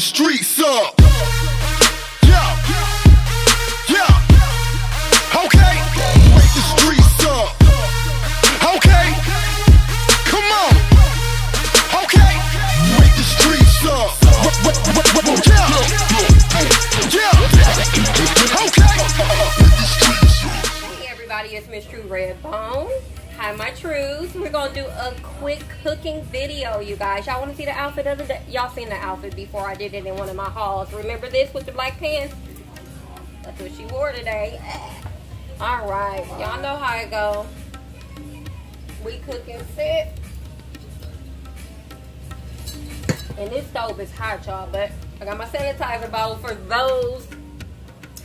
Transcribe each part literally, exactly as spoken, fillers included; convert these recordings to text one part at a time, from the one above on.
the streets up. Yeah, yeah, okay. Wake the streets up. Okay, come on. Okay, wake the streets up. Yeah, yeah, okay. Hey everybody, it's Miss True Redbone. Hi, my trues. We're gonna do a quick cooking video, you guys. Y'all wanna see the outfit of the day? Y'all seen the outfit before. I did it in one of my hauls. Remember this with the black pants? That's what she wore today. All right, y'all know how it go. We cook and sit. And this stove is hot, y'all, but I got my sanitizer bowl for those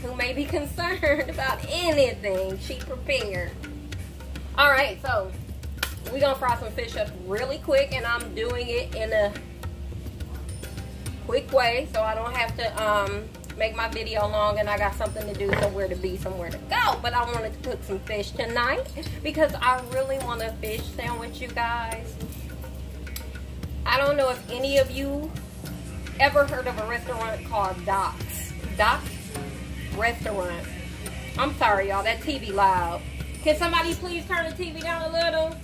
who may be concerned about anything. She prepared. All right, so we're gonna fry some fish up really quick, and I'm doing it in a quick way so I don't have to um, make my video long and I got something to do, somewhere to be, somewhere to go. But I wanted to cook some fish tonight because I really want a fish sandwich, you guys. I don't know if any of you ever heard of a restaurant called Doc's. Doc's restaurant. I'm sorry, y'all, that T V loud. Can somebody please turn the T V down a little?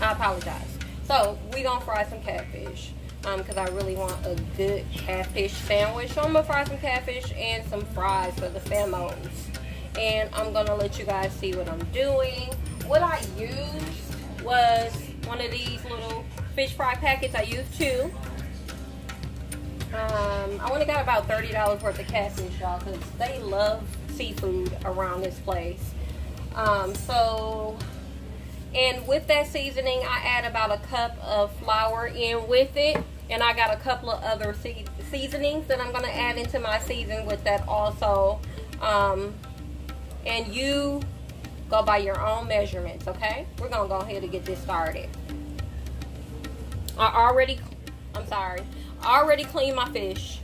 I apologize. So, we're going to fry some catfish. Um, because I really want a good catfish sandwich. So, I'm going to fry some catfish and some fries for the famos. And I'm going to let you guys see what I'm doing. What I used was one of these little fish fry packets. I used two. Um, I only got about thirty dollars worth of catfish, y'all. Because they love seafood around this place. Um, so, and with that seasoning, I add about a cup of flour in with it, and I got a couple of other se seasonings that I'm gonna add into my season with that also. Um, and you go by your own measurements, okay? We're gonna go ahead and get this started. I already, I'm sorry, I already cleaned my fish.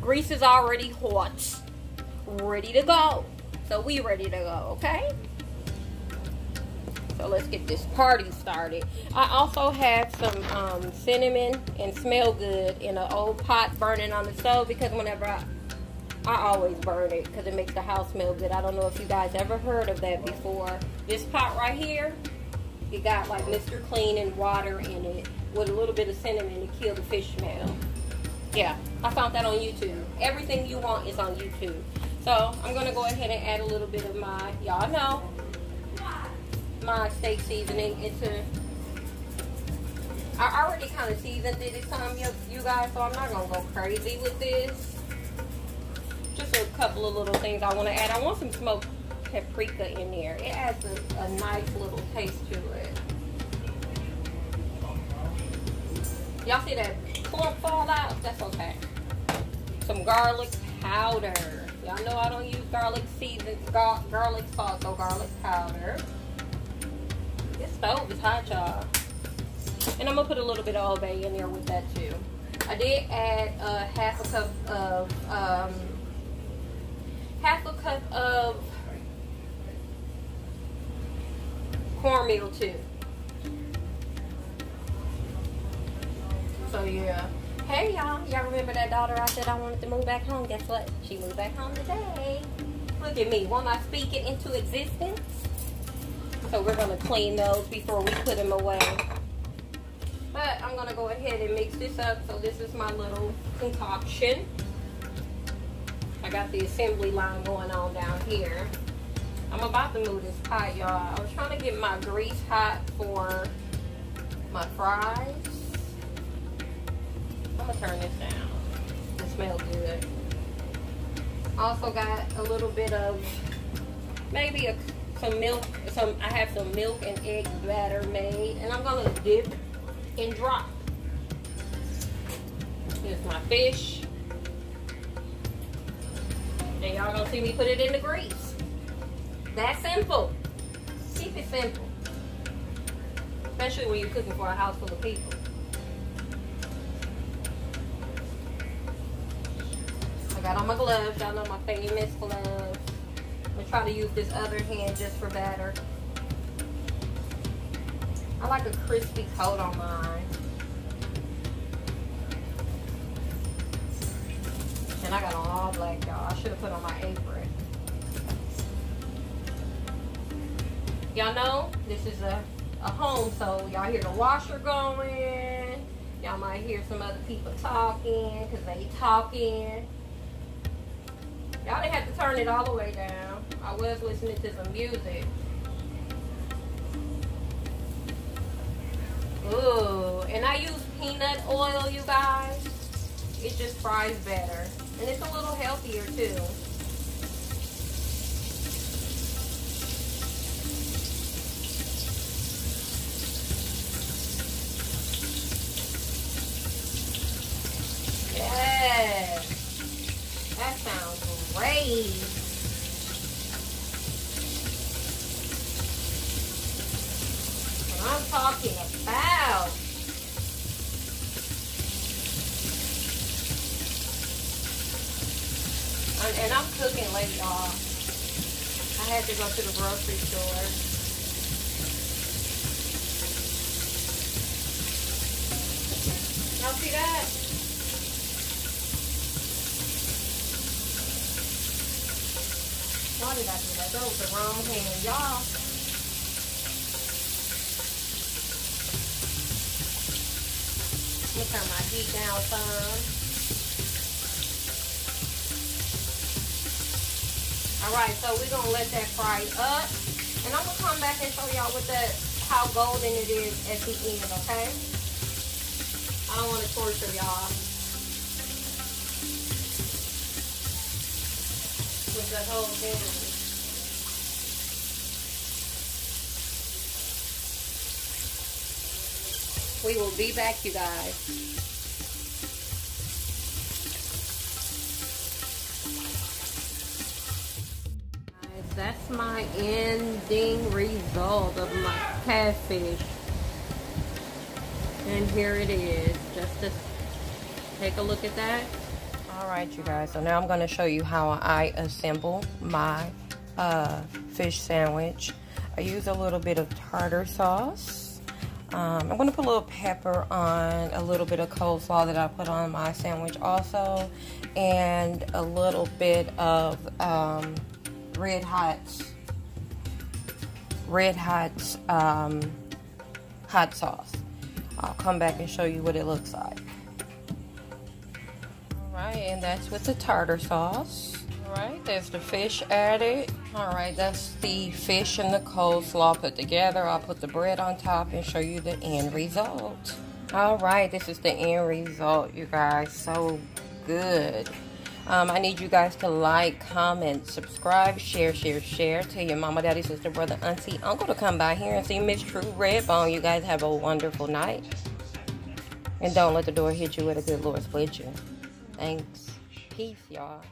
Grease is already hot. Ready to go. So we ready to go, okay? So let's get this party started. I also have some um, cinnamon and smell good in an old pot burning on the stove, because whenever I, I always burn it because it makes the house smell good. I don't know if you guys ever heard of that before. This pot right here, it got like Mister Clean and water in it with a little bit of cinnamon to kill the fish smell. Yeah, I found that on YouTube. Everything you want is on YouTube. So, I'm going to go ahead and add a little bit of my, y'all know, my steak seasoning into, I already kind of seasoned it this time, you guys, so I'm not going to go crazy with this. Just a couple of little things I want to add. I want some smoked paprika in there. It adds a, a nice little taste to it. Y'all see that clump fall out? That's okay. Some garlic powder. Y'all know I don't use garlic season, gar garlic sauce, or garlic powder. This stove is hot, y'all. And I'm going to put a little bit of Old Bay in there with that, too. I did add uh, half a cup of, um, half a cup of cornmeal, too. So, yeah. Hey y'all, y'all remember that daughter I said I wanted to move back home? Guess what? She moved back home today. Look at me, won't I speak it into existence? So we're gonna clean those before we put them away. But I'm gonna go ahead and mix this up. So this is my little concoction. I got the assembly line going on down here. I'm about to move this pot, y'all. I was trying to get my grease hot for my fries. I'm gonna turn this down. It smells good. Also got a little bit of maybe a, some milk. Some I have some milk and egg batter made, and I'm gonna dip and drop. Here's my fish, and y'all gonna see me put it in the grease. That's simple. Keep it simple, especially when you're cooking for a house full of people. Got on my gloves, y'all know my famous gloves. I'm gonna try to use this other hand just for batter. I like a crispy coat on mine. all black, y'all. I should have put on my apron. Y'all know this is a, a home, so y'all hear the washer going. Y'all might hear some other people talking, because they talking. Y'all didn't have to turn it all the way down. I was listening to some music. Ooh, and I use peanut oil, you guys. It just fries better. And it's a little healthier, too. Yes. That sounds great. I'm talking about. And, and I'm cooking late, y'all. I had to go to the grocery store. Y'all see that? Why did I do that? That was the wrong hand, y'all. I'm gonna turn my heat down some. Alright, so we're gonna let that fry up. And I'm gonna come back and show y'all what that how golden it is at the end, okay? I don't wanna torture y'all with the whole thing. We will be back, you guys. That's my ending result of my catfish. And here it is. Just to take a look at that. All right, you guys. So now I'm going to show you how I assemble my uh, fish sandwich. I use a little bit of tartar sauce. Um, I'm going to put a little pepper on, a little bit of coleslaw that I put on my sandwich also, and a little bit of um, red hot, red hot um, hot sauce. I'll come back and show you what it looks like. Alright, and that's with the tartar sauce. Alright, there's the fish added. Alright, that's the fish and the coleslaw put together. I'll put the bread on top and show you the end result. Alright, this is the end result, you guys. So good. Um, I need you guys to like, comment, subscribe, share, share, share. Tell your mama, daddy, sister, brother, auntie, uncle to come by here and see Miss True Redbone. You guys have a wonderful night. And don't let the door hit you with a good Lord split you. Thanks. Peace, y'all.